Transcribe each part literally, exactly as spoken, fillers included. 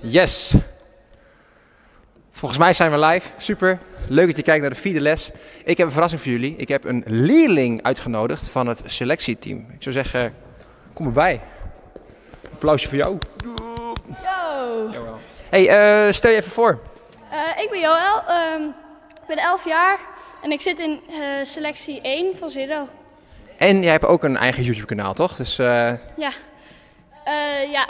Yes! Volgens mij zijn we live. Super. Leuk dat je kijkt naar de vierde les. Ik heb een verrassing voor jullie. Ik heb een leerling uitgenodigd van het selectieteam. Ik zou zeggen, kom erbij. Applausje voor jou. Yo! Jawel. Hey, uh, stel je even voor. Uh, ik ben Joël. Uh, ik ben elf jaar en ik zit in uh, selectie één van ZERO. En jij hebt ook een eigen YouTube-kanaal, toch? Dus, uh... ja. Uh, ja,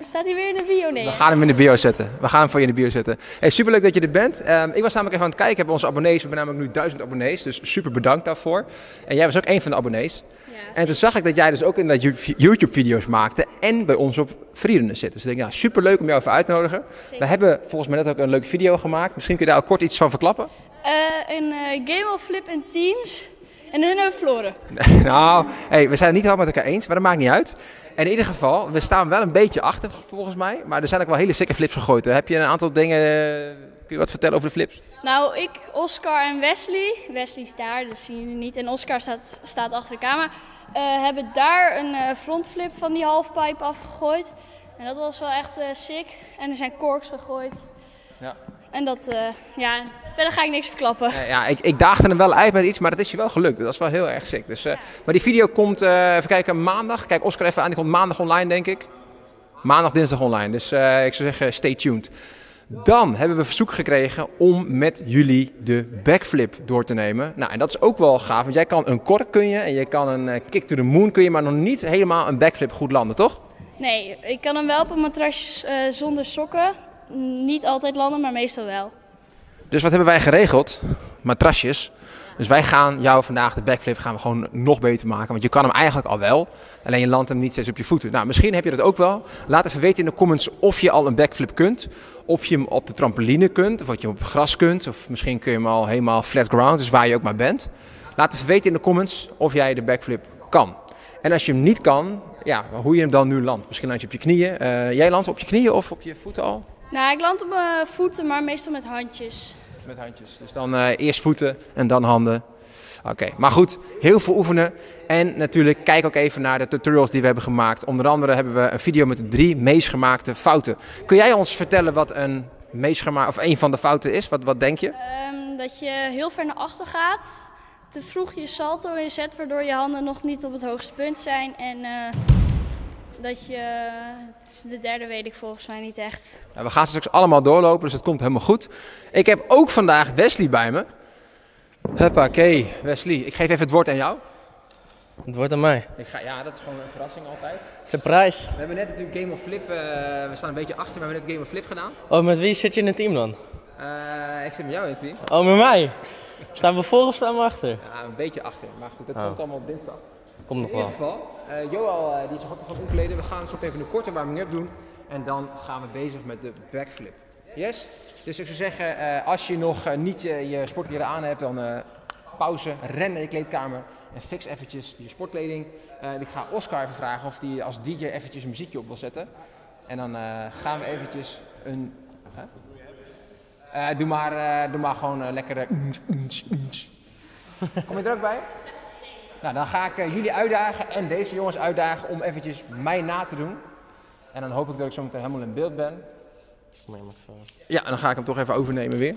staat hij weer in de bio? Nee. We gaan hem in de bio zetten. We gaan hem voor je in de bio zetten. Hey, superleuk dat je er bent. Uh, ik was namelijk even aan het kijken bij onze abonnees. We hebben namelijk nu duizend abonnees, dus super bedankt daarvoor. En jij was ook een van de abonnees. Ja. En toen zag ik dat jij dus ook inderdaad YouTube-video's maakte en bij ons op Vrienden zit. Dus ik denk, nou, superleuk om jou even uit te nodigen. Zeker. We hebben volgens mij net ook een leuke video gemaakt. Misschien kun je daar al kort iets van verklappen? Uh, een uh, Game of Flip in Teams. En hun hebben verloren. Nou, hey, we zijn het niet helemaal met elkaar eens, maar dat maakt niet uit. En in ieder geval, we staan wel een beetje achter volgens mij. Maar er zijn ook wel hele sikke flips gegooid. Heb je een aantal dingen, uh, kun je wat vertellen over de flips? Nou, ik, Oscar en Wesley. Wesley is daar, dat zien jullie niet. En Oscar staat, staat achter de camera. Uh, hebben daar een uh, frontflip van die halfpipe afgegooid. En dat was wel echt uh, sick. En er zijn corks gegooid. Ja. En dat, uh, ja, verder ga ik niks verklappen. Ja, ja ik, ik daagde hem wel uit met iets, maar dat is je wel gelukt. Dat is wel heel erg sick. Dus, uh, ja. Maar die video komt, uh, even kijken, maandag. Kijk Oscar even aan, die komt maandag online, denk ik. Maandag, dinsdag online. Dus uh, ik zou zeggen, stay tuned. Dan hebben we verzoek gekregen om met jullie de backflip door te nemen. Nou, en dat is ook wel gaaf, want jij kan een kork kun je en je kan een uh, kick to the moon kun je, maar nog niet helemaal een backflip goed landen, toch? Nee, ik kan hem wel op een matrasje uh, zonder sokken. Niet altijd landen, maar meestal wel. Dus wat hebben wij geregeld? Matrasjes. Dus wij gaan jou vandaag, de backflip, gaan we gewoon nog beter maken. Want je kan hem eigenlijk al wel. Alleen je landt hem niet steeds op je voeten. Nou, misschien heb je dat ook wel. Laat even weten in de comments of je al een backflip kunt. Of je hem op de trampoline kunt. Of wat je hem op gras kunt. Of misschien kun je hem al helemaal flat ground. Dus waar je ook maar bent. Laat even weten in de comments of jij de backflip kan. En als je hem niet kan, ja, hoe je hem dan nu landt. Misschien land je op je knieën. Uh, jij landt op je knieën of op je voeten al? Nou, ik land op mijn voeten, maar meestal met handjes. Met handjes. Dus dan uh, eerst voeten en dan handen. Oké, okay. Maar goed, heel veel oefenen. En natuurlijk, kijk ook even naar de tutorials die we hebben gemaakt. Onder andere hebben we een video met de drie meest gemaakte fouten. Kun jij ons vertellen wat een meest gemaakte, of een van de fouten is? Wat, wat denk je? Um, dat je heel ver naar achter gaat. Te vroeg je salto inzet, waardoor je handen nog niet op het hoogste punt zijn. En uh, dat je... De derde weet ik volgens mij niet echt. Nou, we gaan ze straks allemaal doorlopen, dus dat komt helemaal goed. Ik heb ook vandaag Wesley bij me. Huppakee, Wesley. Ik geef even het woord aan jou. Het woord aan mij. Ik ga, ja, dat is gewoon een verrassing altijd. Surprise. We hebben net natuurlijk Game of Flip, uh, we staan een beetje achter, maar we hebben net Game of Flip gedaan. Oh, met wie zit je in het team dan? Uh, ik zit met jou in het team. Oh, met mij? Staan we voor of staan we achter? Ja, een beetje achter, maar goed, dat oh. komt allemaal dinsdag. Komt nog wel. In ieder geval, uh, Joël uh, die is er ook van omkleden. We gaan zo even een korte warming-up doen. En dan gaan we bezig met de backflip. Yes? Dus ik zou zeggen, uh, als je nog uh, niet uh, je sportkleren aan hebt, dan uh, pauze, ren naar je kleedkamer. En fix eventjes je sportkleding. Uh, ik ga Oscar even vragen of hij als D J eventjes een muziekje op wil zetten. En dan uh, gaan we eventjes een... Huh? Uh, doe, maar, uh, doe maar gewoon uh, lekker... Kom je er ook bij? Nou, dan ga ik uh, jullie uitdagen en deze jongens uitdagen om eventjes mij na te doen. En dan hoop ik dat ik zo meteen helemaal in beeld ben. Ja, en dan ga ik hem toch even overnemen weer.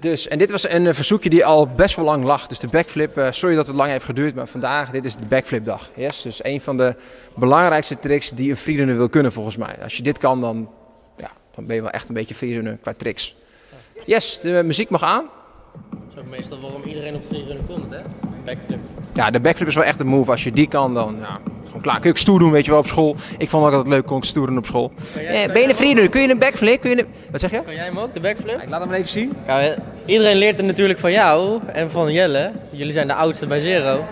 Dus, en dit was een uh, verzoekje die al best wel lang lag. Dus de backflip, uh, sorry dat het lang heeft geduurd, maar vandaag, dit is de backflipdag. Yes? Dus een van de belangrijkste tricks die een freerunner wil kunnen volgens mij. Als je dit kan, dan, ja, dan ben je wel echt een beetje freerunner qua tricks. Yes, de uh, muziek mag aan. Dat is meestal waarom iedereen op freerunning komt, hè? Backflip. Ja, de backflip is wel echt een move. Als je die kan, dan ja, is gewoon klaar. Kun je ook stoer doen, weet je wel, op school. Ik vond ook altijd leuk, kon ik stoer doen op school. Jij, eh, ben je een freerunner? Kun je een backflip? Kun je een... Wat zeg je? Kan jij hem ook, de backflip? Ja, ik laat hem even zien. Ja, iedereen leert het natuurlijk van jou en van Jelle. Jullie zijn de oudste bij ZERO.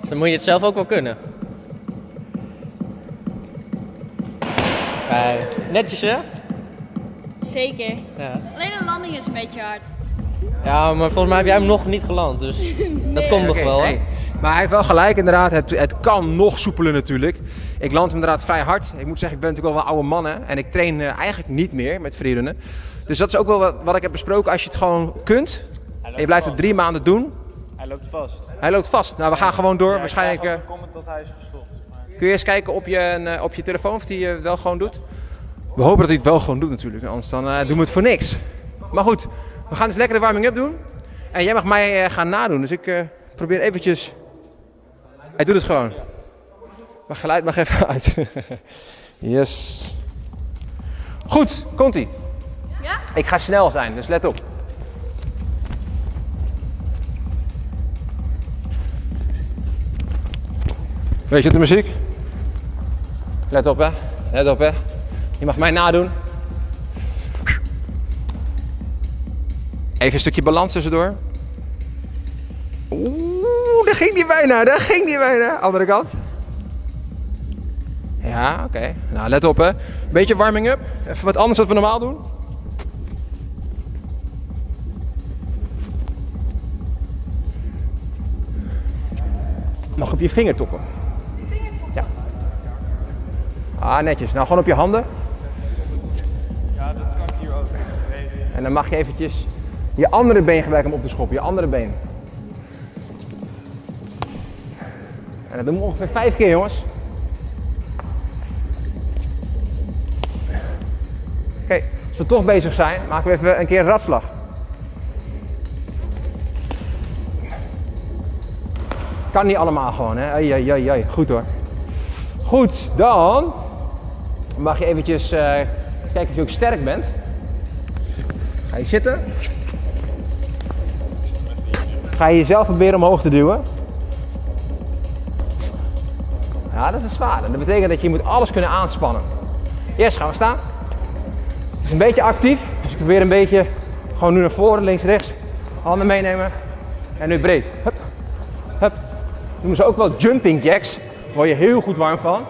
Dus dan moet je het zelf ook wel kunnen. Ja, netjes, hè? Zeker. Ja. Alleen de landing is een beetje hard. Ja, maar volgens mij heb jij hem nog niet geland, dus nee. dat komt nog okay, wel. Hè? Nee. Maar hij heeft wel gelijk inderdaad, het, het kan nog soepeler natuurlijk. Ik land hem inderdaad vrij hard. Ik moet zeggen, ik ben natuurlijk wel een oude man hè? En ik train uh, eigenlijk niet meer met freerunnen. Dus dat is ook wel wat, wat ik heb besproken, als je het gewoon kunt en je blijft het drie maanden doen. Hij loopt vast. Hij loopt vast. Nou, we gaan gewoon door. Ja, waarschijnlijk. Ik ga gewoon komen tot hij is gestopt. Maar... Kun je eens kijken op je, op je telefoon of hij het wel gewoon doet? We hopen dat hij het wel gewoon doet natuurlijk, anders dan uh, doen we het voor niks. Maar goed, we gaan dus lekker de warming-up doen. En jij mag mij uh, gaan nadoen, dus ik uh, probeer eventjes... Hij doet het gewoon. Maar geluid mag even uit. Yes. Goed, komt-ie. Ja? Ik ga snel zijn, dus let op. Weet je de muziek? Let op hè, let op hè. Je mag mij nadoen. Even een stukje balans tussendoor. Oeh, daar ging die bijna, daar ging die bijna. Andere kant. Ja, oké. Okay. Nou, let op hè. Beetje warming up. Even wat anders dan we normaal doen. Nog op je vingertoppen. Ja. Ah, netjes. Nou, gewoon op je handen. Ja, dat kan ik hier ook. En dan mag je eventjes je andere been gebruiken om op te schoppen. Je andere been. En dat doen we ongeveer vijf keer, jongens. Oké, okay, als we toch bezig zijn, maken we even een keer een ratslag. Kan niet allemaal gewoon, hè? Ai, ai, ai, ai. Goed hoor. Goed, dan mag je eventjes uh, kijken of je ook sterk bent. Ga je zitten. Ga je jezelf proberen omhoog te duwen. Ja, dat is zwaar. Dat betekent dat je moet alles kunnen aanspannen. Eerst gaan we staan. Het is een beetje actief, dus ik probeer een beetje gewoon nu naar voren, links, rechts. Handen meenemen en nu breed. Hup, hup. Noemen ze ook wel jumping jacks. Daar word je heel goed warm van.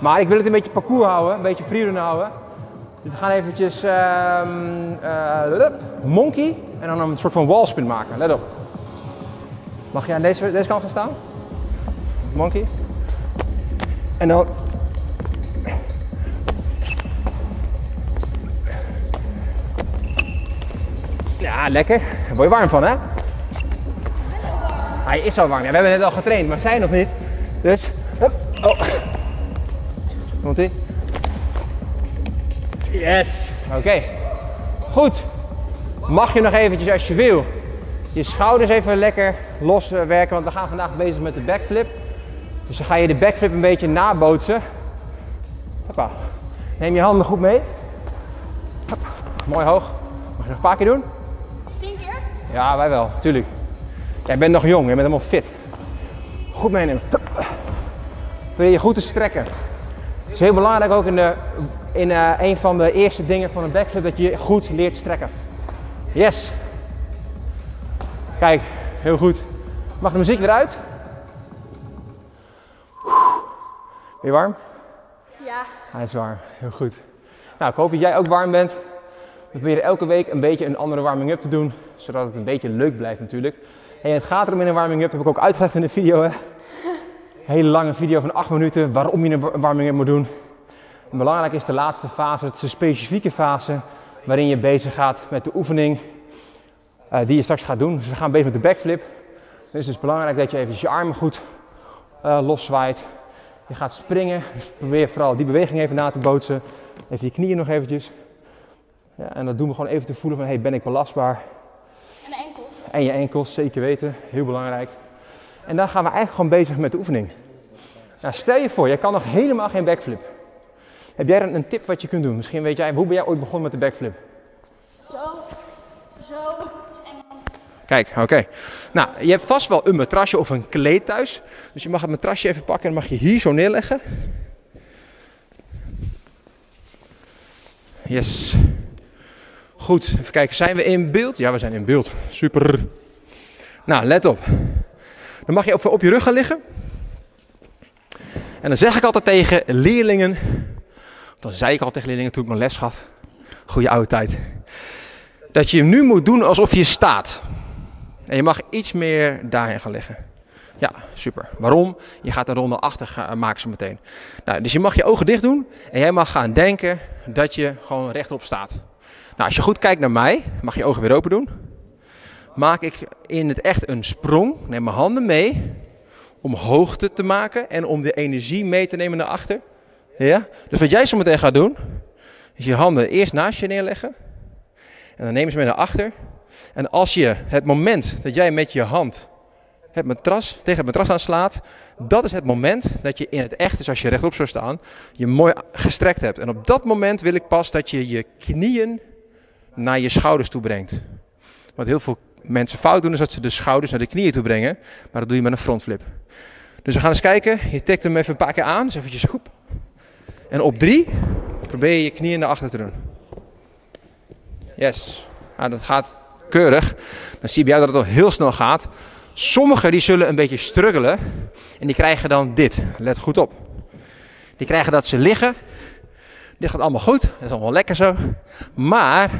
Maar ik wil het een beetje parcours houden, een beetje freerunning houden. Dus we gaan eventjes um, uh, monkey en dan een soort van wallspin maken. Let op. Mag je aan deze, deze kant gaan staan? Monkey. En dan... Ja, lekker. Daar word je warm van, hè? Hij is al warm. Ja, we hebben net al getraind, maar zij nog niet. Dus, hop. Oh. Komt-ie. Yes. Oké. Okay. Goed. Mag je nog eventjes, als je wil, je schouders even lekker loswerken. Want we gaan vandaag bezig met de backflip. Dus dan ga je de backflip een beetje nabootsen. Hoppa. Neem je handen goed mee. Hop. Mooi hoog. Mag je nog een paar keer doen? Tien keer? Ja, wij wel. Tuurlijk. Jij bent nog jong. Je bent helemaal fit. Goed meenemen. Hop. Probeer je goed te strekken. Het is heel belangrijk ook in, de, in uh, een van de eerste dingen van een backflip dat je goed leert strekken. Yes. Kijk. Heel goed. Mag de muziek weer uit? Ben je warm? Ja. Hij is warm. Heel goed. Nou, ik hoop dat jij ook warm bent. We proberen elke week een beetje een andere warming-up te doen. Zodat het een beetje leuk blijft natuurlijk. En het gaat erom in een warming-up. Heb ik ook uitgelegd in de video. Hè? Hele lange video van acht minuten. Waarom je een warming-up moet doen. En belangrijk is de laatste fase. Het is een specifieke fase. Waarin je bezig gaat met de oefening. Uh, die je straks gaat doen. Dus we gaan bezig met de backflip. Dus het is belangrijk dat je even je armen goed uh, loszwaait. Je gaat springen, dus probeer vooral die beweging even na te bootsen. Even je knieën nog eventjes. Ja, en dat doen we gewoon even te voelen van, hey, ben ik belastbaar? En de enkels. En je enkels, zeker weten. Heel belangrijk. En dan gaan we eigenlijk gewoon bezig met de oefening. Nou, stel je voor, jij kan nog helemaal geen backflip. Heb jij een tip wat je kunt doen? Misschien weet jij, hoe ben jij ooit begonnen met de backflip? Zo, zo. Kijk, oké. Okay. Nou, je hebt vast wel een matrasje of een kleed thuis. Dus je mag het matrasje even pakken en mag je hier zo neerleggen. Yes. Goed, even kijken. Zijn we in beeld? Ja, we zijn in beeld. Super. Nou, let op. Dan mag je even op je rug gaan liggen. En dan zeg ik altijd tegen leerlingen. Dan zei ik al tegen leerlingen toen ik mijn les gaf. Goeie oude tijd. Dat je hem nu moet doen alsof je staat. En je mag iets meer daarin gaan liggen. Ja, super. Waarom? Je gaat een ronde achter maken zo meteen. Nou, dus je mag je ogen dicht doen. En jij mag gaan denken dat je gewoon rechtop staat. Nou, als je goed kijkt naar mij, mag je ogen weer open doen. Maak ik in het echt een sprong. Neem mijn handen mee. Om hoogte te maken en om de energie mee te nemen naar achter. Ja? Dus wat jij zo meteen gaat doen. Dus je handen eerst naast je neerleggen. En dan neem ze mee naar achter. En als je het moment dat jij met je hand het matras, tegen het matras aanslaat, dat is het moment dat je in het echt, dus als je rechtop zou staan, je mooi gestrekt hebt. En op dat moment wil ik pas dat je je knieën naar je schouders toe brengt. Wat heel veel mensen fout doen is dat ze de schouders naar de knieën toe brengen. Maar dat doe je met een frontflip. Dus we gaan eens kijken. Je tikt hem even een paar keer aan. Dus eventjes hoep. En op drie probeer je je knieën naar achter te doen. Yes. Nou, dat gaat keurig. Dan zie je bij jou dat het al heel snel gaat. Sommigen die zullen een beetje struggelen. En die krijgen dan dit. Let goed op. Die krijgen dat ze liggen. Dit gaat allemaal goed. Dat is allemaal lekker zo. Maar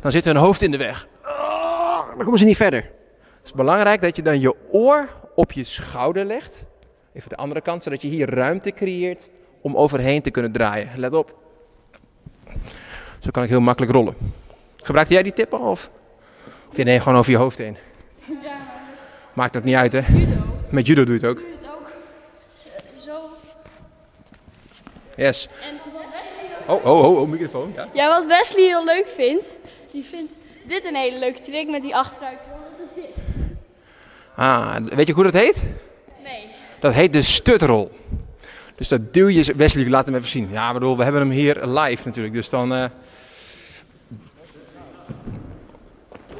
dan zit hun hoofd in de weg. Oh, dan komen ze niet verder. Het is belangrijk dat je dan je oor op je schouder legt. Even de andere kant. Zodat je hier ruimte creëert om overheen te kunnen draaien. Let op. Zo kan ik heel makkelijk rollen. Gebruikte jij die tip al? Of, of je neemt gewoon over je hoofd heen? Ja. Maakt ook niet uit, hè? Judo. Met judo doe je het ook. Doe het ook. Zo. Yes. En wat Wesley oh, oh, oh, oh, microfoon. Ja. ja, wat Wesley heel leuk vindt, die vindt dit een hele leuke trick met die achteruitrol. Dat is dit. Ah, weet je hoe dat heet? Nee. Dat heet de stutrol. Dus dat duw je... Wesley, laat hem even zien. Ja, bedoel, we hebben hem hier live natuurlijk, dus dan... Uh...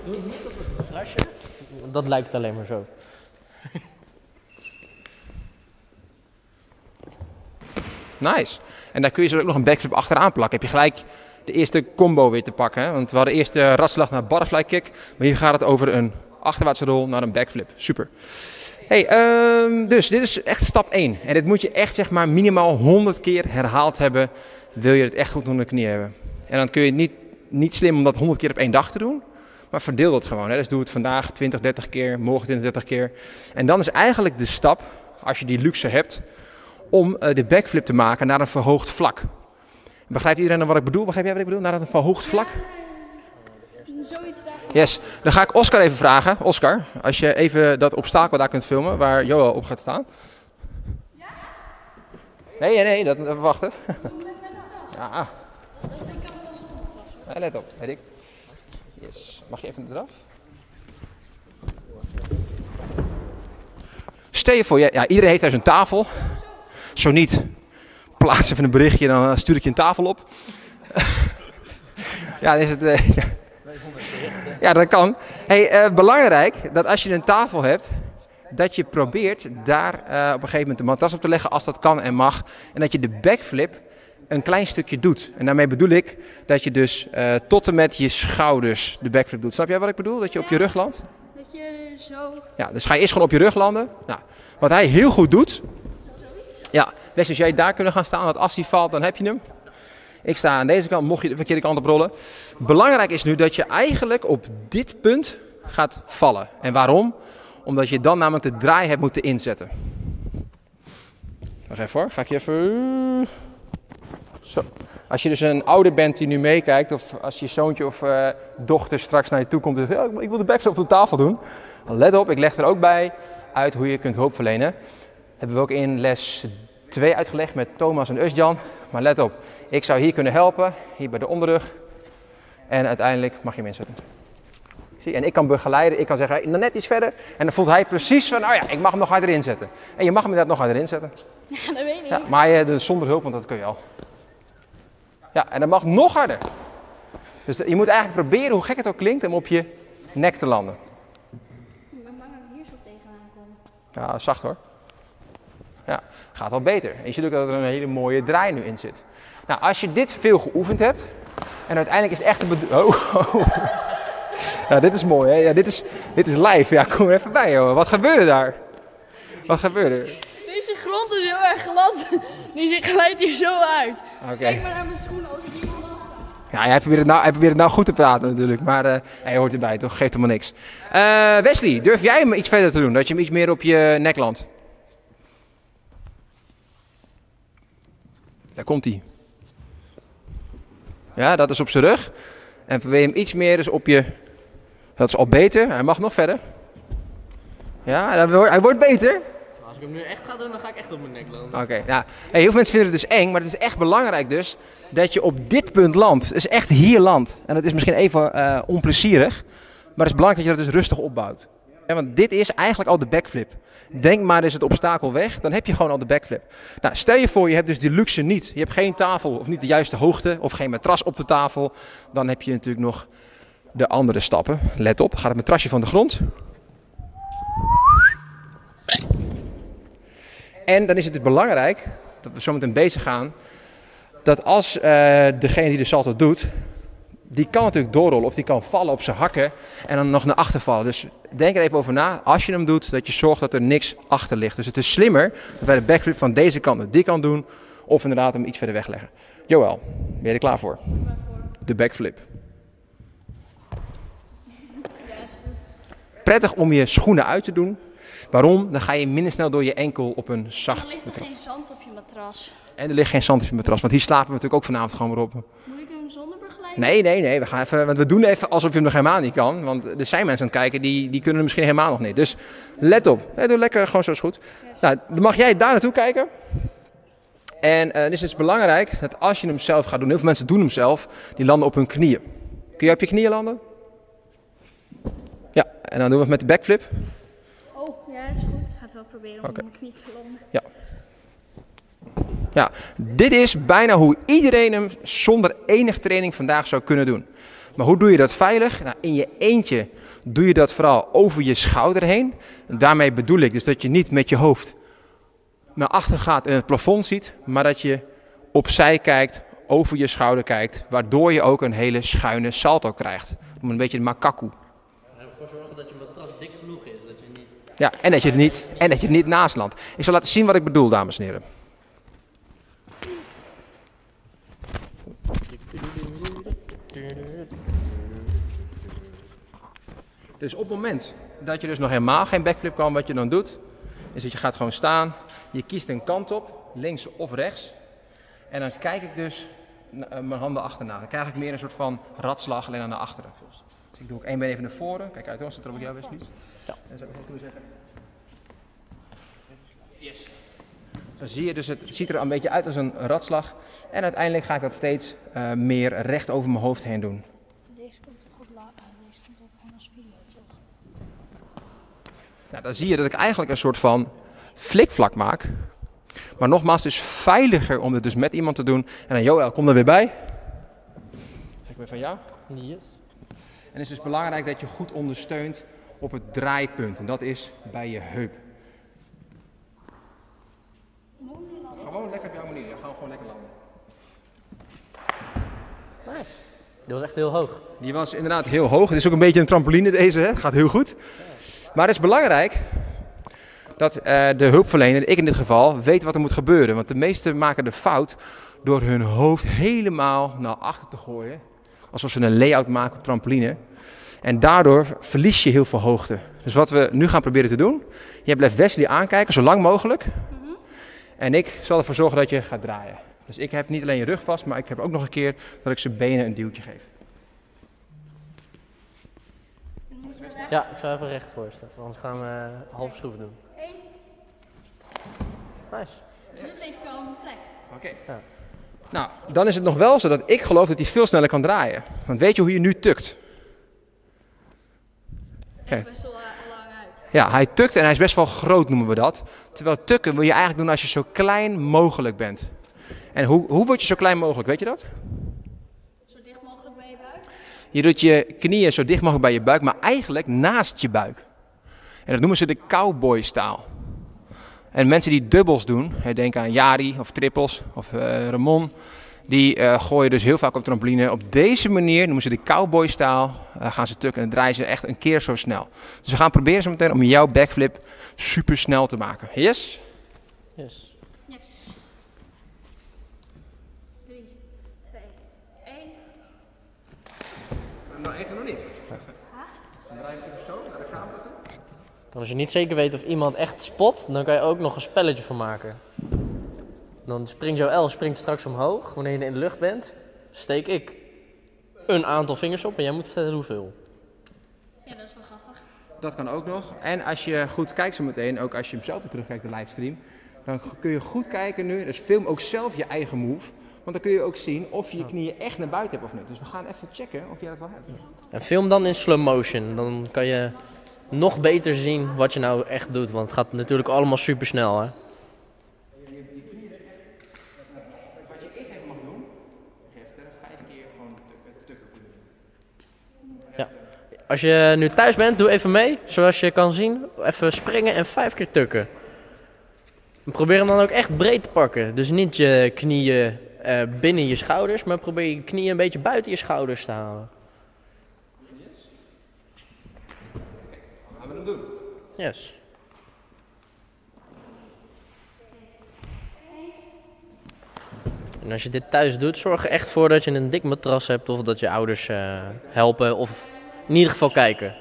Doe het niet op het matras. Dat lijkt alleen maar zo. Nice. En daar kun je zo ook nog een backflip achteraan plakken. Heb je gelijk de eerste combo weer te pakken. Hè? Want we hadden eerst de ratslag naar butterfly kick. Maar hier gaat het over een achterwaartse rol naar een backflip. Super. Hey, um, dus dit is echt stap één. En dit moet je echt zeg maar minimaal honderd keer herhaald hebben. Wil je het echt goed onder de knie hebben. En dan kun je het niet, niet slim om dat honderd keer op één dag te doen. Maar verdeel dat gewoon. Hè? Dus doe het vandaag twintig, dertig keer, morgen twintig, dertig keer. En dan is eigenlijk de stap, als je die luxe hebt, om uh, de backflip te maken naar een verhoogd vlak. Begrijpt iedereen dan wat ik bedoel? Begrijp jij wat ik bedoel? Naar een verhoogd vlak? Zoiets daar. Yes. Dan ga ik Oscar even vragen. Oscar, als je even dat obstakel daar kunt filmen, waar Joël op gaat staan. Ja? Nee, nee, nee. Dat, even wachten. Ja. Ja, let op. Weet ik. Yes. Mag je even eraf? Stel je voor, ja, ja, iedereen heeft daar zijn tafel. Zo niet, plaats even een berichtje, dan stuur ik je een tafel op. Ja, dan is het, uh, ja. Ja, dat kan. Hey, uh, belangrijk dat als je een tafel hebt, dat je probeert daar uh, op een gegeven moment de matras op te leggen als dat kan en mag. En dat je de backflip een klein stukje doet. En daarmee bedoel ik dat je dus uh, tot en met je schouders de backflip doet. Snap jij wat ik bedoel? Dat je ja, op je rug landt? Dat je zo... Ja, dus ga je eerst gewoon op je rug landen. Nou, wat hij heel goed doet... Ja, best als jij daar kunnen gaan staan, want als hij valt, dan heb je hem. Ik sta aan deze kant, mocht je de verkeerde kant op rollen. Belangrijk is nu dat je eigenlijk op dit punt gaat vallen. En waarom? Omdat je dan namelijk de draai hebt moeten inzetten. Wacht even hoor, ga ik je even... Zo. Als je dus een ouder bent die nu meekijkt, of als je zoontje of uh, dochter straks naar je toe komt en zegt, oh, ik wil de backflip op de tafel doen. Let op, ik leg er ook bij uit hoe je kunt hulp verlenen. Hebben we ook in les twee uitgelegd met Thomas en Usjan. Maar let op, ik zou hier kunnen helpen, hier bij de onderrug. En uiteindelijk mag je hem inzetten. Zie, en ik kan begeleiden, ik kan zeggen, net iets verder. En dan voelt hij precies van, nou ja, ik mag hem nog harder inzetten. En je mag hem inderdaad nog harder inzetten. Ja, dat weet ik. Ja, maar je, dus zonder hulp, want dat kun je al. Ja, en dat mag nog harder. Dus je moet eigenlijk proberen, hoe gek het ook klinkt, hem op je nek te landen. Maar mag hem hier zo tegenaan komen? Ja, zacht hoor. Ja, gaat al beter. En je ziet ook dat er een hele mooie draai nu in zit. Nou, als je dit veel geoefend hebt, en uiteindelijk is het echt een bedoeling... Oh, oh. Ja, dit is mooi hè. Ja, dit is, dit is live. Ja, kom er even bij joh. Wat gebeurde daar? Wat gebeurde er? Deze grond is heel erg glad. Die glijdt hier zo uit. Okay. Kijk maar naar mijn schoenen als ik die wil. Ja, hij probeert, het nou, hij probeert het nou goed te praten natuurlijk. Maar uh, hij hoort erbij toch? Geeft helemaal niks. Uh, Wesley, durf jij hem iets verder te doen? Dat je hem iets meer op je nek landt? Daar komt hij. Ja, dat is op zijn rug. En probeer hem iets meer dus op je... Dat is al beter. Hij mag nog verder. Ja, hij wordt beter. ik hem nu echt ga doen, dan ga ik echt op mijn nek landen. Oké, okay, nou, hey, heel veel mensen vinden het dus eng, maar het is echt belangrijk dus dat je op dit punt landt. Dus echt hier landt. En dat is misschien even uh, onplezierig, maar het is belangrijk dat je dat dus rustig opbouwt. Ja, want dit is eigenlijk al de backflip. Denk maar eens het obstakel weg, dan heb je gewoon al de backflip. Nou, stel je voor, je hebt dus die luxe niet. Je hebt geen tafel of niet de juiste hoogte of geen matras op de tafel. Dan heb je natuurlijk nog de andere stappen. Let op, gaat het matrasje van de grond. En dan is het dus belangrijk, dat we zo meteen bezig gaan, dat als uh, degene die de salto doet, die kan natuurlijk doorrollen of die kan vallen op zijn hakken en dan nog naar achter vallen. Dus denk er even over na, als je hem doet, dat je zorgt dat er niks achter ligt. Dus het is slimmer dat wij de backflip van deze kant naar die kant doen of inderdaad hem iets verder wegleggen. Joël, ben je er klaar voor? De backflip. Prettig om je schoenen uit te doen. Waarom? Dan ga je minder snel door je enkel op een zacht matras. Er ligt geen zand op je matras. En er ligt geen zand op je matras, want hier slapen we natuurlijk ook vanavond gewoon weer op. Moet ik hem zonder begeleiding? Nee, nee, nee. We gaan even, want we doen even alsof je hem nog helemaal niet kan. Want er zijn mensen aan het kijken, die, die kunnen hem misschien helemaal nog niet. Dus let op. Ja, doe lekker, gewoon zo is goed. Yes. Nou, dan mag jij daar naartoe kijken. En uh, dus het is belangrijk dat als je hem zelf gaat doen, heel veel mensen doen hem zelf, die landen op hun knieën. Kun je op je knieën landen? Ja, en dan doen we het met de backflip. Ja, is goed. Ik ga het wel proberen om mijn knie te landen. Ja. Ja, dit is bijna hoe iedereen hem zonder enig training vandaag zou kunnen doen. Maar hoe doe je dat veilig? Nou, in je eentje doe je dat vooral over je schouder heen. En daarmee bedoel ik dus dat je niet met je hoofd naar achter gaat en het plafond ziet, maar dat je opzij kijkt, over je schouder kijkt, waardoor je ook een hele schuine salto krijgt. Om een beetje een makaku. En ervoor zorgen dat je matras dik genoeg is. Ja, en dat je het niet, en dat je het niet naast landt. Ik zal laten zien wat ik bedoel, dames en heren. Dus op het moment dat je dus nog helemaal geen backflip kan, wat je dan doet, is dat je gaat gewoon staan. Je kiest een kant op, links of rechts. En dan kijk ik dus mijn handen achterna. Dan krijg ik meer een soort van ratslag alleen aan de achteren. Ik doe ook één been even naar voren. Kijk uit, anders zit er op jou, Wesley. Ja. En zou ik ook kunnen zeggen. Yes. Zo zie je dus, het ziet er een beetje uit als een ratslag. En uiteindelijk ga ik dat steeds uh, meer recht over mijn hoofd heen doen. Deze komt ook op la deze komt ook gewoon als video. Nou, dan zie je dat ik eigenlijk een soort van flikvlak maak. Maar nogmaals, het is veiliger om dit dus met iemand te doen. En dan Joël, kom er weer bij. Zeg ik weer van jou. Yes. En het is dus belangrijk dat je goed ondersteunt op het draaipunt. En dat is bij je heup. Gewoon lekker op jouw manier. Ja, gaan we gewoon lekker landen. Nice. Die was echt heel hoog. Die was inderdaad heel hoog. Het is ook een beetje een trampoline deze. Hè? Het gaat heel goed. Maar het is belangrijk dat uh, de hulpverlener, ik in dit geval, weet wat er moet gebeuren. Want de meesten maken de fout door hun hoofd helemaal naar achter te gooien. Alsof ze een layout maken op trampoline. En daardoor verlies je heel veel hoogte. Dus wat we nu gaan proberen te doen. Je blijft Wesley aankijken, zo lang mogelijk. Mm-hmm. En ik zal ervoor zorgen dat je gaat draaien. Dus ik heb niet alleen je rug vast, maar ik heb ook nog een keer dat ik zijn benen een duwtje geef. Ja, ik zou even recht voor staan. Anders gaan we halve schroef doen. Eén. Nice. Yes. Dit leeft wel een plek. Oké. Okay. Ja. Nou, dan is het nog wel zo dat ik geloof dat hij veel sneller kan draaien. Want weet je hoe je nu tukt? Hij best wel lang uit. Ja, hij tukt en hij is best wel groot, noemen we dat. Terwijl tukken wil je eigenlijk doen als je zo klein mogelijk bent. En hoe, hoe word je zo klein mogelijk, weet je dat? Zo dicht mogelijk bij je buik? Je doet je knieën zo dicht mogelijk bij je buik, maar eigenlijk naast je buik. En dat noemen ze de cowboystaal. En mensen die dubbels doen, denk aan Jari of trippels of uh, Ramon, die uh, gooien dus heel vaak op trampoline. Op deze manier, noemen ze de cowboystaal, uh, gaan ze tukken en draaien ze echt een keer zo snel. Dus we gaan proberen zo meteen om jouw backflip super snel te maken. Yes? Yes. Yes. drie, twee, één. Nou, eet er nog niet. Dan draai ik even zo naar de camera toe. Als je niet zeker weet of iemand echt spot, dan kan je ook nog een spelletje van maken. Dan springt Joël springt straks omhoog. Wanneer je in de lucht bent, steek ik een aantal vingers op en jij moet vertellen hoeveel. Ja, dat is wel grappig. Dat kan ook nog. En als je goed kijkt zo meteen, ook als je hem zelf weer terugkijkt, de livestream, dan kun je goed kijken nu. Dus film ook zelf je eigen move. Want dan kun je ook zien of je je knieën echt naar buiten hebt of niet. Dus we gaan even checken of jij dat wel hebt. En film dan in slow motion. Dan kan je nog beter zien wat je nou echt doet. Want het gaat natuurlijk allemaal super snel, hè. Als je nu thuis bent, doe even mee. Zoals je kan zien, even springen en vijf keer tukken. En probeer hem dan ook echt breed te pakken. Dus niet je knieën uh, binnen je schouders, maar probeer je knieën een beetje buiten je schouders te halen. Gaan we hem doen? Yes. En als je dit thuis doet, zorg er echt voor dat je een dik matras hebt of dat je ouders uh, helpen of... in ieder geval kijken.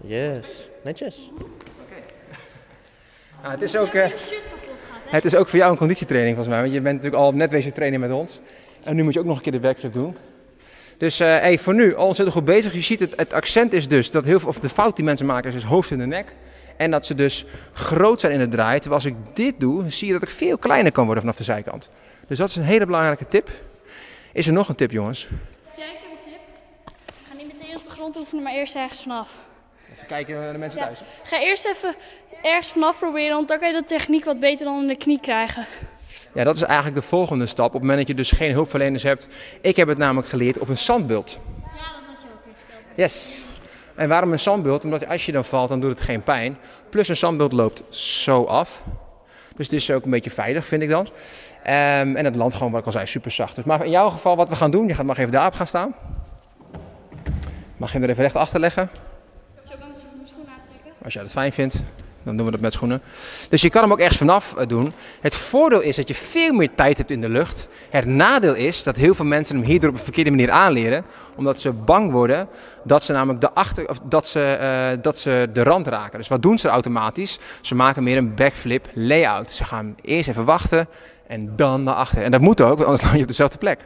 Yes, netjes. Okay. Ah, het is ook, uh, het is ook voor jou een conditietraining volgens mij, want je bent natuurlijk al net bezig trainen met ons. En nu moet je ook nog een keer de backflip doen. Dus uh, hey, voor nu al ontzettend goed bezig. Je ziet het, het accent is dus dat heel veel, of de fout die mensen maken is, is hoofd in de nek. En dat ze dus groot zijn in het draaien. Terwijl als ik dit doe, zie je dat ik veel kleiner kan worden vanaf de zijkant. Dus dat is een hele belangrijke tip. Is er nog een tip, jongens? Ja, ik heb een tip. Ga niet meteen op de grond oefenen, maar eerst ergens vanaf. Even kijken naar de mensen ja. thuis. Ga eerst even ergens vanaf proberen, want dan kan je de techniek wat beter dan in de knie krijgen. Ja, dat is eigenlijk de volgende stap. Op het moment dat je dus geen hulpverleners hebt. Ik heb het namelijk geleerd op een zandbult. Ja, dat was je ook even verteld. Yes. En waarom een zandbult? Omdat als je dan valt, dan doet het geen pijn. Plus een zandbult loopt zo af. Dus het is ook een beetje veilig, vind ik dan. Um, en het landt gewoon, wat ik al zei, super zacht. Dus, maar in jouw geval, wat we gaan doen, je gaat, mag even daarop gaan staan. Mag je hem er even recht achter leggen. Zo kan ik mijn schoenen aantrekken. Als jij dat fijn vindt, dan doen we dat met schoenen. Dus je kan hem ook ergens vanaf doen. Het voordeel is dat je veel meer tijd hebt in de lucht. Het nadeel is dat heel veel mensen hem hierdoor op een verkeerde manier aanleren. Omdat ze bang worden dat ze namelijk de, achter, of dat ze, uh, dat ze de rand raken. Dus wat doen ze automatisch? Ze maken meer een backflip layout. Ze gaan eerst even wachten en dan naar achter. En dat moet ook, want anders land je op dezelfde plek.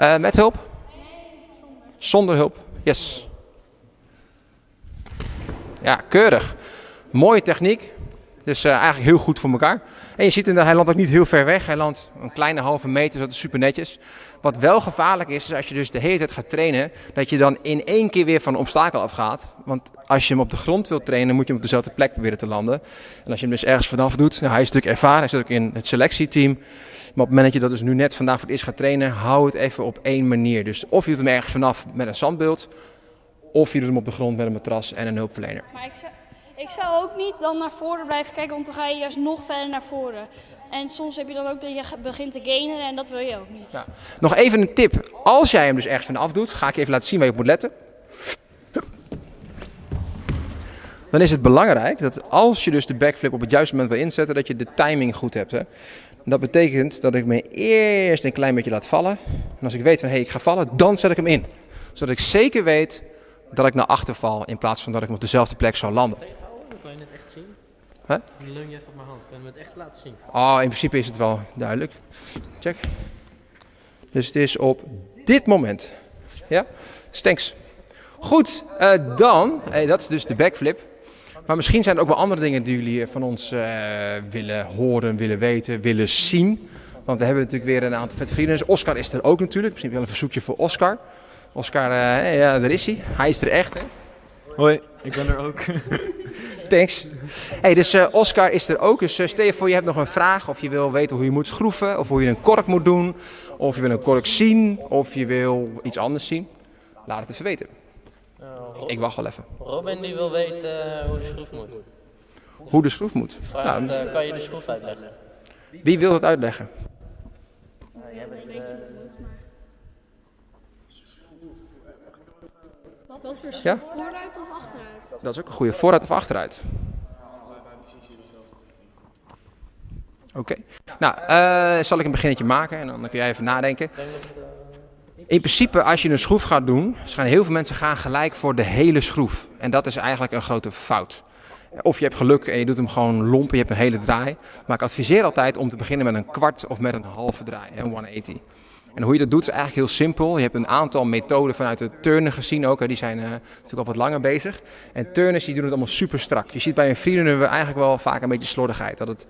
Uh, met hulp? Nee, zonder. Zonder hulp, yes. Ja, keurig. Mooie techniek, dus uh, eigenlijk heel goed voor elkaar. En je ziet hem, hij landt ook niet heel ver weg. Hij landt een kleine halve meter, dat is super netjes. Wat wel gevaarlijk is, is als je dus de hele tijd gaat trainen, dat je dan in één keer weer van een obstakel afgaat. Want als je hem op de grond wilt trainen, moet je hem op dezelfde plek proberen te landen. En als je hem dus ergens vanaf doet, nou, hij is natuurlijk ervaren, hij zit ook in het selectieteam. Maar op het moment dat je dat dus nu net vandaag voor het eerst gaat trainen, hou het even op één manier. Dus of je doet hem ergens vanaf met een zandbeeld, of je doet hem op de grond met een matras en een hulpverlener. Maar ik zou... Ik zou ook niet dan naar voren blijven kijken, want dan ga je juist nog verder naar voren. En soms heb je dan ook dat je begint te gainen en dat wil je ook niet. Ja. Nog even een tip. Als jij hem dus ergens vanaf doet, ga ik je even laten zien waar je op moet letten. Dan is het belangrijk dat als je dus de backflip op het juiste moment wil inzetten, dat je de timing goed hebt. Hè? Dat betekent dat ik me eerst een klein beetje laat vallen. En als ik weet van, hé, hey, ik ga vallen, dan zet ik hem in. Zodat ik zeker weet dat ik naar achter val in plaats van dat ik op dezelfde plek zou landen. Kan je het echt zien? Huh? Dan leun je even op mijn hand. Kan je het echt laten zien? Oh, in principe is het wel duidelijk. Check. Dus het is op dit moment. Ja? Stanks. Goed, uh, dan. Hey, dat is dus de backflip. Maar misschien zijn er ook wel andere dingen die jullie van ons uh, willen horen, willen weten, willen zien. Want we hebben natuurlijk weer een aantal vet vrienden. Oscar is er ook natuurlijk. Misschien wel een verzoekje voor Oscar. Oscar, uh, hey, ja, daar is hij. Hij is er echt, hè? Hoi, ik ben er ook. Thanks. Hey, dus uh, Oscar is er ook. Dus uh, stel je voor, je hebt nog een vraag of je wil weten hoe je moet schroeven, of hoe je een kork moet doen, of je wil een kork zien, of je wil iets anders zien. Laat het even weten. Uh, ik wacht wel even. Robin die wil weten uh, hoe de schroef moet. Hoe de schroef moet? Vraag, nou, uh, kan je de schroef uitleggen? Wie wil dat uitleggen? Uh, jij bent, uh... Wat voor schroef? Ja? Vooruit of achteruit? Dat is ook een goede. Vooruit of achteruit? Oké. Okay. Nou, uh, zal ik een beginnetje maken en dan kun jij even nadenken. In principe, als je een schroef gaat doen, gaan heel veel mensen gaan gelijk voor de hele schroef. En dat is eigenlijk een grote fout. Of je hebt geluk en je doet hem gewoon lomp en je hebt een hele draai. Maar ik adviseer altijd om te beginnen met een kwart of met een halve draai, een honderdtachtig. En hoe je dat doet is eigenlijk heel simpel. Je hebt een aantal methoden vanuit de turnen gezien ook. Die zijn uh, natuurlijk al wat langer bezig. En turners die doen het allemaal super strak. Je ziet bij een vrienden eigenlijk wel vaak een beetje slordigheid. Dat het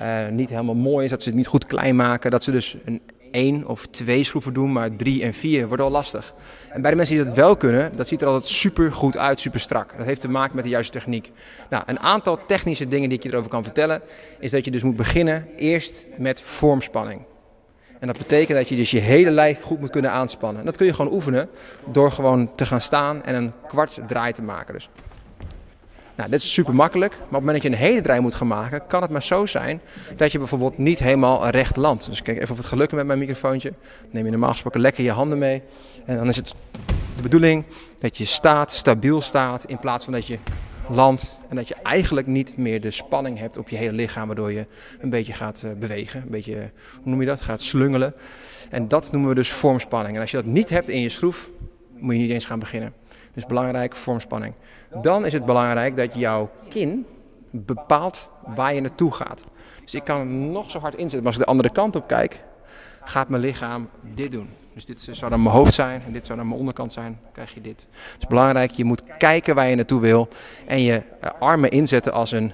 uh, niet helemaal mooi is, dat ze het niet goed klein maken. Dat ze dus een één of twee schroeven doen, maar drie en vier wordt al lastig. En bij de mensen die dat wel kunnen, dat ziet er altijd super goed uit, super strak. Dat heeft te maken met de juiste techniek. Nou, een aantal technische dingen die ik je erover kan vertellen, is dat je dus moet beginnen eerst met vormspanning. En dat betekent dat je dus je hele lijf goed moet kunnen aanspannen. En dat kun je gewoon oefenen door gewoon te gaan staan en een kwart draai te maken. Dus. Nou, dit is super makkelijk, maar op het moment dat je een hele draai moet gaan maken, kan het maar zo zijn dat je bijvoorbeeld niet helemaal recht landt. Dus kijk even of het gelukt met mijn microfoontje. Neem je normaal gesproken lekker je handen mee. En dan is het de bedoeling dat je staat, stabiel staat, in plaats van dat je landt en dat je eigenlijk niet meer de spanning hebt op je hele lichaam, waardoor je een beetje gaat bewegen, een beetje, hoe noem je dat, gaat slungelen. En dat noemen we dus vormspanning. En als je dat niet hebt in je schroef, moet je niet eens gaan beginnen. Dus belangrijk, vormspanning. Dan is het belangrijk dat jouw kin bepaalt waar je naartoe gaat. Dus ik kan hem nog zo hard inzetten, maar als ik de andere kant op kijk, gaat mijn lichaam dit doen. Dus dit zou dan mijn hoofd zijn en dit zou dan mijn onderkant zijn, dan krijg je dit. Dus belangrijk, je moet kijken waar je naartoe wil en je armen inzetten als een,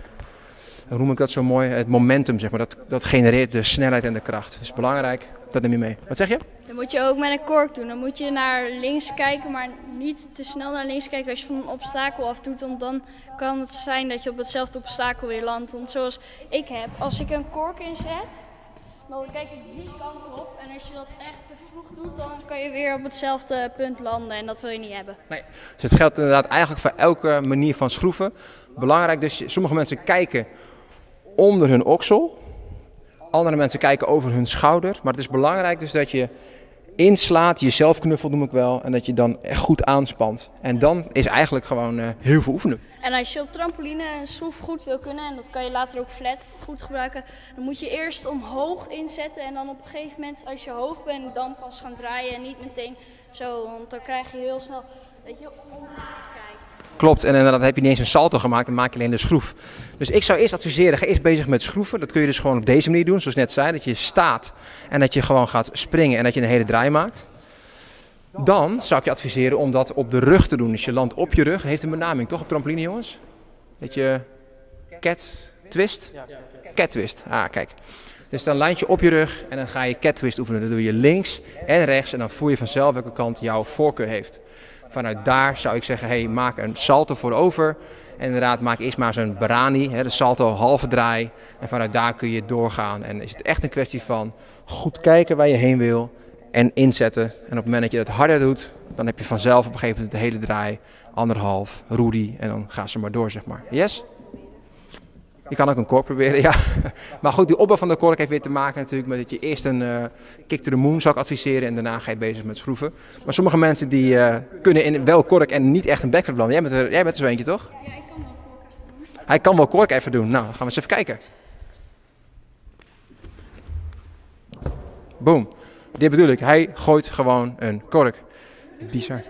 hoe noem ik dat zo mooi, het momentum zeg maar. Dat, dat genereert de snelheid en de kracht. Dus belangrijk, dat neem je mee. Wat zeg je? Dan moet je ook met een kork doen. Dan moet je naar links kijken, maar niet te snel naar links kijken als je van een obstakel af doet. Want dan kan het zijn dat je op hetzelfde obstakel weer landt. Want zoals ik heb, als ik een kork inzet, dan kijk ik die kant op. En als je dat echt te vroeg doet, dan kan je weer op hetzelfde punt landen. En dat wil je niet hebben. Nee, dus het geldt inderdaad eigenlijk voor elke manier van schroeven. Belangrijk dus, sommige mensen kijken onder hun oksel. Andere mensen kijken over hun schouder. Maar het is belangrijk dus dat je inslaat, jezelf knuffelt noem ik wel, en dat je dan echt goed aanspant. En dan is eigenlijk gewoon uh, heel veel oefenen. En als je op trampoline een schroef goed wil kunnen, en dat kan je later ook flat goed gebruiken, dan moet je eerst omhoog inzetten en dan op een gegeven moment, als je hoog bent, dan pas gaan draaien en niet meteen zo, want dan krijg je heel snel dat je omlaag kijkt. Klopt, en dan heb je niet eens een salto gemaakt, dan maak je alleen de schroef. Dus ik zou eerst adviseren, ga eerst bezig met schroeven. Dat kun je dus gewoon op deze manier doen, zoals ik net zei. Dat je staat en dat je gewoon gaat springen en dat je een hele draai maakt. Dan zou ik je adviseren om dat op de rug te doen. Dus je landt op je rug. Heeft een benaming, toch? Op trampoline, jongens? Dat je cat twist? Cat twist, ah kijk. Dus dan land je op je rug en dan ga je cat twist oefenen. Dat doe je links en rechts en dan voel je vanzelf welke kant jouw voorkeur heeft. Vanuit daar zou ik zeggen, hey, maak een salto voorover. En inderdaad, maak eerst maar zo'n barani, hè, de salto halve draai. En vanuit daar kun je doorgaan. En is het echt een kwestie van goed kijken waar je heen wil en inzetten. En op het moment dat je dat harder doet, dan heb je vanzelf op een gegeven moment de hele draai. Anderhalf, Rudy, en dan gaan ze maar door, zeg maar. Yes? Je kan ook een kork proberen, ja. Maar goed, die opbouw van de kork heeft weer te maken natuurlijk met dat je eerst een uh, kick to the moon zou ik adviseren en daarna ga je bezig met schroeven. Maar sommige mensen die uh, kunnen in wel kork en niet echt een backflip landen. Jij bent er, jij bent er zo eentje, toch? Ja, ik kan wel kork even doen. Hij kan wel kork even doen. Nou, gaan we eens even kijken. Boom. Dit bedoel ik. Hij gooit gewoon een kork. Bizar.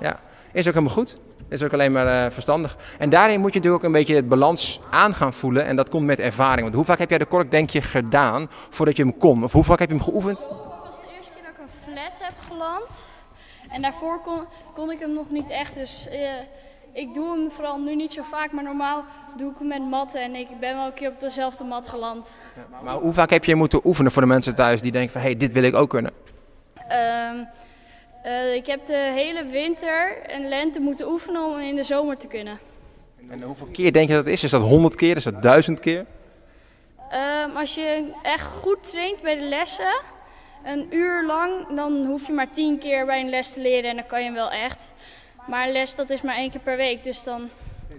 Ja, is ook helemaal goed. Dat is ook alleen maar uh, verstandig. En daarin moet je natuurlijk ook een beetje het balans aan gaan voelen. En dat komt met ervaring. Want hoe vaak heb jij de kork, denk je, gedaan voordat je hem kon? Of hoe vaak heb je hem geoefend? Dat was de eerste keer dat ik een flat heb geland. En daarvoor kon, kon ik hem nog niet echt. Dus uh, ik doe hem vooral nu niet zo vaak. Maar normaal doe ik hem met matten. En ik ben wel een keer op dezelfde mat geland. Ja, maar hoe vaak heb je moeten oefenen voor de mensen thuis die denken van... Hé, hey, dit wil ik ook kunnen? Um, Uh, ik heb de hele winter en lente moeten oefenen om in de zomer te kunnen. En hoeveel keer denk je dat is? Is dat honderd keer? Is dat duizend keer? Um, als je echt goed traint bij de lessen, een uur lang, dan hoef je maar tien keer bij een les te leren en dan kan je hem wel echt. Maar een les, dat is maar één keer per week, dus dan...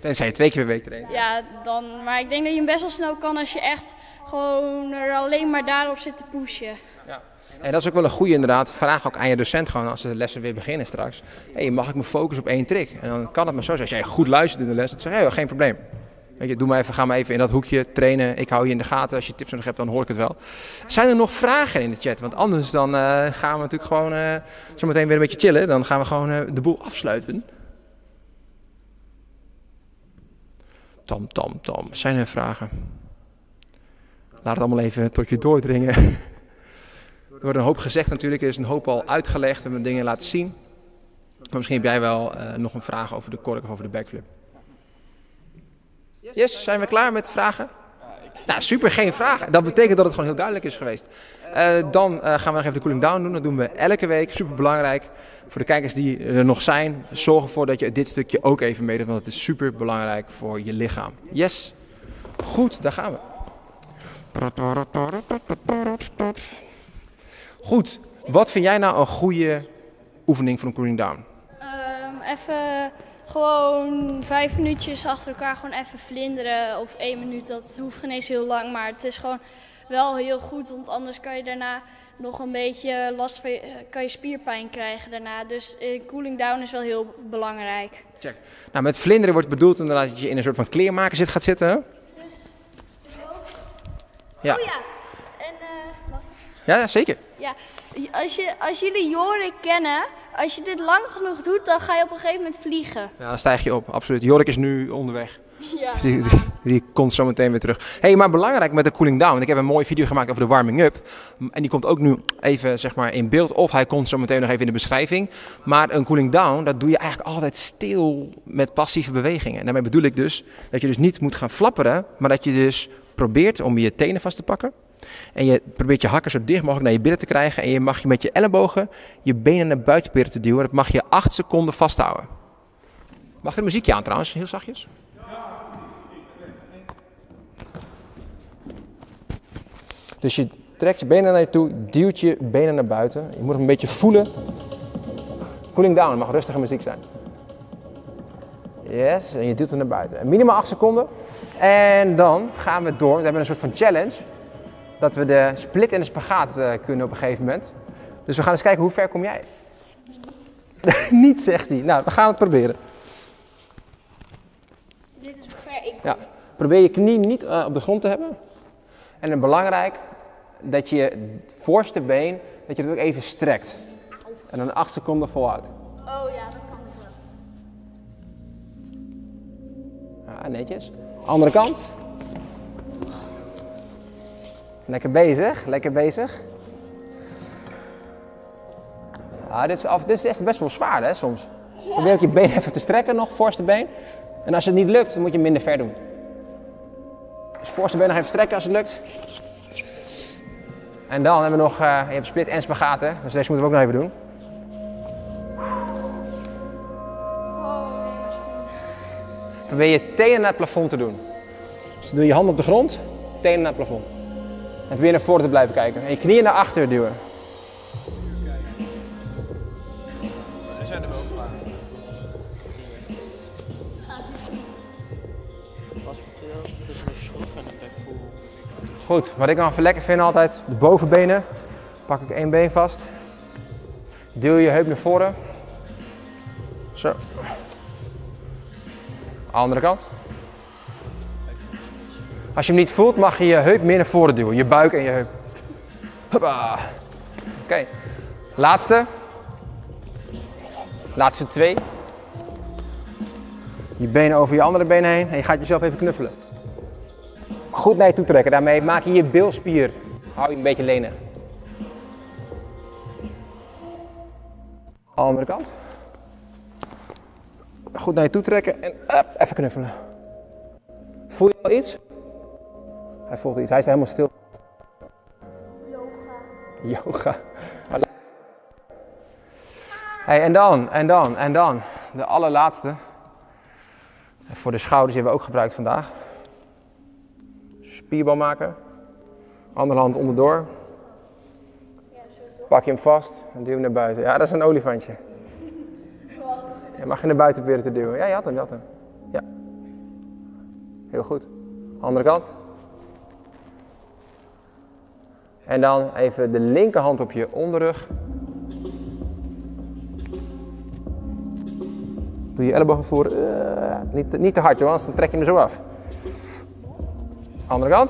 Tenzij je twee keer per week traint. Ja, dan, maar ik denk dat je hem best wel snel kan als je echt gewoon er alleen maar daarop zit te pushen. Ja. En dat is ook wel een goede inderdaad. Vraag ook aan je docent gewoon als de lessen weer beginnen straks. Hey, mag ik me focussen op één trick? En dan kan het maar zo zijn. Als jij goed luistert in de les, dan zeg je hey, geen probleem. Weet je, doe maar even, ga maar even in dat hoekje trainen. Ik hou je in de gaten. Als je tips nodig hebt, dan hoor ik het wel. Zijn er nog vragen in de chat? Want anders dan, uh, gaan we natuurlijk gewoon uh, zo meteen weer een beetje chillen. Dan gaan we gewoon uh, de boel afsluiten. tam, tam, tam. Zijn er vragen? Laat het allemaal even tot je doordringen. Er wordt een hoop gezegd natuurlijk. Er is een hoop al uitgelegd. We hebben dingen laten zien. Maar misschien heb jij wel uh, nog een vraag over de kork of over de backflip. Yes, zijn we klaar met vragen? Nou, super, geen vragen. Dat betekent dat het gewoon heel duidelijk is geweest. Uh, dan uh, gaan we nog even de cooling down doen. Dat doen we elke week. Super belangrijk. Voor de kijkers die er nog zijn, zorg ervoor dat je dit stukje ook even meedoet. Want het is super belangrijk voor je lichaam. Yes. Goed, daar gaan we. Goed, wat vind jij nou een goede oefening voor een cooling down? Um, even gewoon vijf minuutjes achter elkaar gewoon even vlinderen. Of één minuut, dat hoeft geen eens heel lang. Maar het is gewoon wel heel goed, want anders kan je daarna nog een beetje last van je, kan je spierpijn krijgen daarna. Dus cooling down is wel heel belangrijk. Check. Nou, met vlinderen wordt bedoeld inderdaad dat je in een soort van kleermaker zit, gaat zitten. Hè? Dus, ja. Oh ja. En, uh, mag ik? Ja, zeker. Ja. Als, je, als jullie Jorik kennen, als je dit lang genoeg doet, dan ga je op een gegeven moment vliegen. Ja, dan stijg je op, absoluut. Jorik is nu onderweg. Ja. Dus die, die, die komt zo meteen weer terug. Hé, hey, maar belangrijk met de cooling down. Ik heb een mooie video gemaakt over de warming up. En die komt ook nu even zeg maar, in beeld. Of hij komt zo meteen nog even in de beschrijving. Maar een cooling down, dat doe je eigenlijk altijd stil met passieve bewegingen. En daarmee bedoel ik dus dat je dus niet moet gaan flapperen. Maar dat je dus probeert om je tenen vast te pakken. En je probeert je hakken zo dicht mogelijk naar je billen te krijgen. En je mag je met je ellebogen je benen naar buiten proberen te duwen. Dat mag je acht seconden vasthouden. Mag er muziekje aan trouwens, heel zachtjes. Dus je trekt je benen naar je toe, duwt je benen naar buiten. Je moet hem een beetje voelen. Cooling down, mag rustige muziek zijn. Yes, en je duwt hem naar buiten. Minimaal acht seconden. En dan gaan we door. We hebben een soort van challenge. Dat we de split en de spagaat uh, kunnen op een gegeven moment. Dus we gaan eens kijken hoe ver kom jij. Niet, zegt hij. Nou, we gaan het proberen. Dit is hoe ver ik kom. Ja. Probeer je knie niet uh, op de grond te hebben. En dan belangrijk dat je het voorste been, dat je het ook even strekt. En dan acht seconden volhoudt. Oh ja, dat kan ik wel. Ah, netjes. Andere kant. Lekker bezig, lekker bezig. Ah, dit, is af, dit is echt best wel zwaar hè, soms. Ja. Probeer ook je been even te strekken nog, voorste been. En als het niet lukt, dan moet je minder ver doen. Dus voorste been nog even strekken als het lukt. En dan hebben we nog, uh, je hebt split en spagaten, dus deze moeten we ook nog even doen. Probeer je tenen naar het plafond te doen. Dus doe je hand op de grond, tenen naar het plafond. En probeer naar voren te blijven kijken. En je knieën naar achter duwen. We zijn er wel klaar. Goed, wat ik dan even lekker vind altijd, de bovenbenen. Pak ik één been vast. Duw je heup naar voren. Zo. Andere kant. Als je hem niet voelt, mag je je heup meer naar voren duwen. Je buik en je heup. Hoppa. Oké. Okay. Laatste. Laatste twee. Je benen over je andere benen heen. En je gaat jezelf even knuffelen. Goed naar je toe trekken. Daarmee maak je je bilspier. Hou je een beetje lenig. Andere kant. Goed naar je toe trekken. En up, even knuffelen. Voel je al iets? Hij voelt iets, hij is helemaal stil. Yoga. Yoga. Hey, en dan, en dan, en dan. De allerlaatste. En voor de schouders die hebben we ook gebruikt vandaag. Spierbal maken. Andere hand onderdoor. Pak je hem vast en duw hem naar buiten. Ja, dat is een olifantje. Je mag je naar buiten proberen te duwen. Ja, je had hem, je had hem. Ja. Heel goed. Andere kant. En dan even de linkerhand op je onderrug. Doe je elleboog voor. Uh, niet, niet te hard hoor, anders dan trek je hem zo af. Andere kant.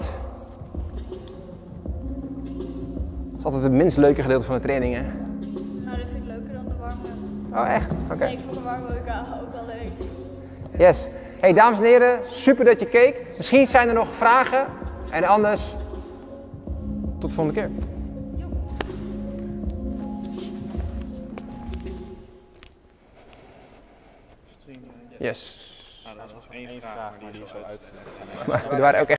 Dat is altijd het minst leuke gedeelte van de training hè? Nou, dat vind ik leuker dan de warm-up. Oh echt? Oké. Okay. Nee, ik vond de warm-up ook wel leuk. Yes. Hey, dames en heren, super dat je keek. Misschien zijn er nog vragen en anders tot de volgende keer. Yes. Nou, dat was één vraag, maar die is uitgelegd. Maar er waren ook echt